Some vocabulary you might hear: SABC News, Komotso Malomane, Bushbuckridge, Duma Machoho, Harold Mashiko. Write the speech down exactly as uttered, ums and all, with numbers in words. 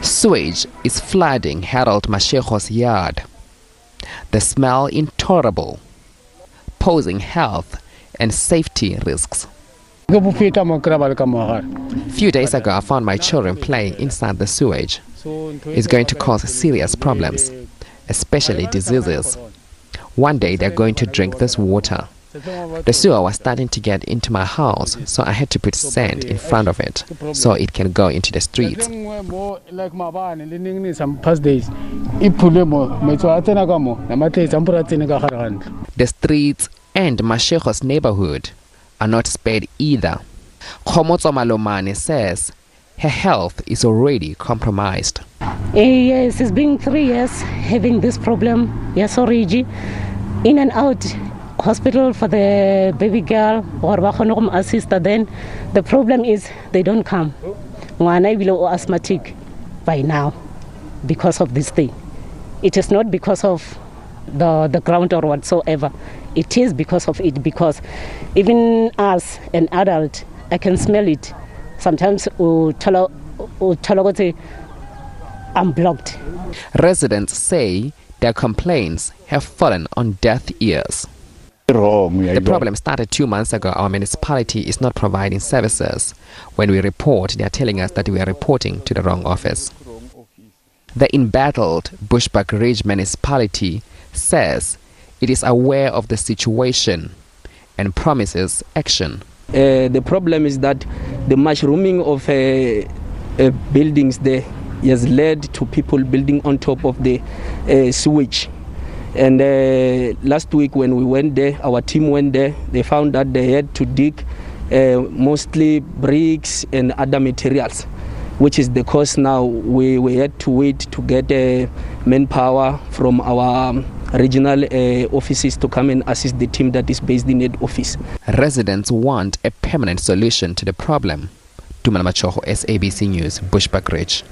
Sewage is flooding Harold Mashiko's yard. The smell intolerable, posing health and safety risks. A few days ago, I found my children playing inside the sewage. It's going to cause serious problems, especially diseases. One day they're going to drink this water. The sewer was starting to get into my house, so I had to put sand in front of it so it can go into the streets. The streets and Mashiko's neighborhood are not spared either. Komotso Malomane says her health is already compromised. Yes, it's been three years having this problem. Yes, already in and out hospital for the baby girl or my sister. Then the problem is they don't come. I will asthmatic by now because of this thing. It is not because of the the ground or whatsoever. It is because of it, because even as an adult, I can smell it. Sometimes I'm blocked. Residents say their complaints have fallen on deaf ears. The problem started two months ago. Our municipality is not providing services. When we report, they are telling us that we are reporting to the wrong office. The embattled Bushbuckridge municipality says it is aware of the situation and promises action. Uh, the problem is that the mushrooming of uh, uh, buildings there has led to people building on top of the uh, sewage. And uh, last week when we went there, our team went there, they found that they had to dig uh, mostly bricks and other materials, which is the cause now. We, we had to wait to get uh, manpower from our um, regional uh, offices to come and assist the team that is based in that office. Residents want a permanent solution to the problem. Duma Machoho, S A B C News, Bushbuckridge.